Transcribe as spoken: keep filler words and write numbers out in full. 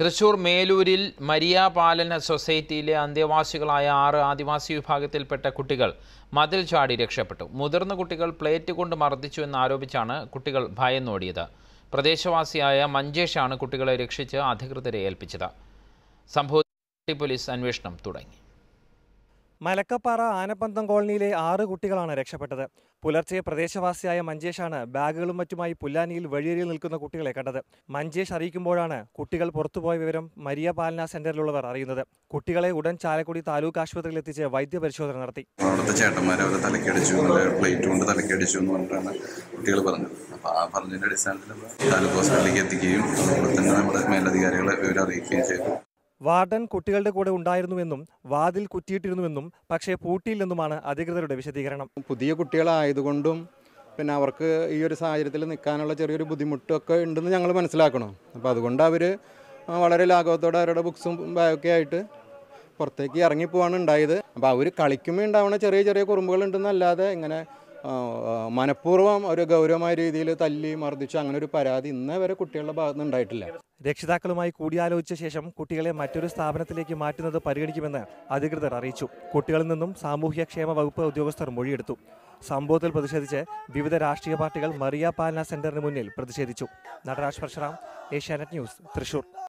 Thrissur മേലൂരിൽ Maria പാലന സൊസൈറ്റിയിലെ അന്തേവാസികളായ ആറ് ആദിവാസി വിഭാഗത്തിൽപ്പെട്ട കുട്ടികൾ മതിൽ ചാടി രക്ഷപ്പെട്ടു. മുതിർന്ന കുട്ടികൾ പ്ലേറ്റ് കൊണ്ട് മർദ്ദിച്ചു എന്നാരോപിച്ചാണ് കുട്ടികൾ ഭയന്നോടിയത്. പ്രദേശവാസിയായ മഞ്ചേഷാണ് കുട്ടികളെ രക്ഷിച്ച് അധികൃതരെ ഏൽപ്പിച്ചത്. സംഭവത്തിൽ പോലീസ് അന്വേഷണം തുടങ്ങി. മലക്കപ്പാറ ആനപ്പന്തം കോളനിയിലെ ആറ് കുട്ടികളാണ് രക്ഷപ്പെട്ടത്. പുലർച്ചെ പ്രദേശവാസിയായ മഞ്ചേഷാണ് ബാഗുകളും മറ്റുമായി പുല്ലാനിയിൽ വഴിയരിയിൽ നിൽക്കുന്ന കുട്ടികളെ കണ്ടത്. മഞ്ചേഷ് അറിയിക്കുമ്പോഴാണ് കുട്ടികൾ പുറത്തുപോയ വിവരം മരിയ പാലന സെന്ററിലുള്ളവർ അറിയുന്നത്. കുട്ടികളെ ഉടൻ ചാലക്കുടി താലൂക്ക് ആശുപത്രിയിൽ എത്തിച്ച് വൈദ്യപരിശോധന നടത്തി. അവിടുത്തെ ചേട്ടന്മാരെ അവരെ തലക്കടിച്ചു, പ്ലേറ്റ് കൊണ്ട് തലക്കടിച്ചു എന്ന് പറഞ്ഞിട്ടാണ് കുട്ടികൾ പറഞ്ഞത്. അപ്പോൾ ആ പറഞ്ഞതിൻ്റെ അടിസ്ഥാനത്തിൽ താലൂക്ക് ഹോസ്പിറ്റലിലേക്ക് എത്തിക്കുകയും അതുപോലെ തന്നെ നമ്മുടെ മേലധികാരികളെ വിവരം അറിയിക്കുകയും ചെയ്തു. വാർഡൻ കുട്ടികളുടെ കൂടെ ഉണ്ടായിരുന്നുവെന്നും വാതിൽ കുറ്റിയിട്ടിരുന്നുവെന്നും പക്ഷേ പൂട്ടിയില്ലെന്നുമാണ് അധികൃതരുടെ വിശദീകരണം. പുതിയ കുട്ടികളായതുകൊണ്ടും പിന്നെ അവർക്ക് ഈ ഒരു സാഹചര്യത്തിൽ നിൽക്കാനുള്ള ചെറിയൊരു ബുദ്ധിമുട്ടൊക്കെ ഉണ്ടെന്ന് ഞങ്ങൾ മനസ്സിലാക്കണം. അപ്പോൾ അതുകൊണ്ട് അവർ വളരെ ലാഘവത്തോടെ അവരുടെ ബുക്സും ബാഗൊക്കെ ആയിട്ട് പുറത്തേക്ക് ഇറങ്ങിപ്പോവാണ് ഉണ്ടായത്. അപ്പോൾ അവർ കളിക്കുമ്പോൾ ഉണ്ടാവുന്ന ചെറിയ ചെറിയ കുറുമ്പുകളുണ്ടെന്നല്ലാതെ ഇങ്ങനെ മനഃപൂർവ്വം ഒരു ഗൗരവമായ രീതിയിൽ തല്ലി മർദ്ദിച്ചു അങ്ങനെ ഒരു പരാതി ഇന്നേ വരെ കുട്ടികളുടെ ഭാഗത്ത് നിന്നുണ്ടായിട്ടില്ല. രക്ഷിതാക്കളുമായി കൂടിയാലോചിച്ച ശേഷം കുട്ടികളെ മറ്റൊരു സ്ഥാപനത്തിലേക്ക് മാറ്റുന്നത് പരിഗണിക്കുമെന്ന് അധികൃതർ അറിയിച്ചു. കുട്ടികളിൽ നിന്നും സാമൂഹ്യക്ഷേമ വകുപ്പ് ഉദ്യോഗസ്ഥർ മൊഴിയെടുത്തു. സംഭവത്തിൽ പ്രതിഷേധിച്ച് വിവിധ രാഷ്ട്രീയ പാർട്ടികൾ മരിയ പാലന സെന്ററിന് മുന്നിൽ പ്രതിഷേധിച്ചു. നടരാജ് പരശുറാം, ഏഷ്യാനെറ്റ് ന്യൂസ്, തൃശൂർ.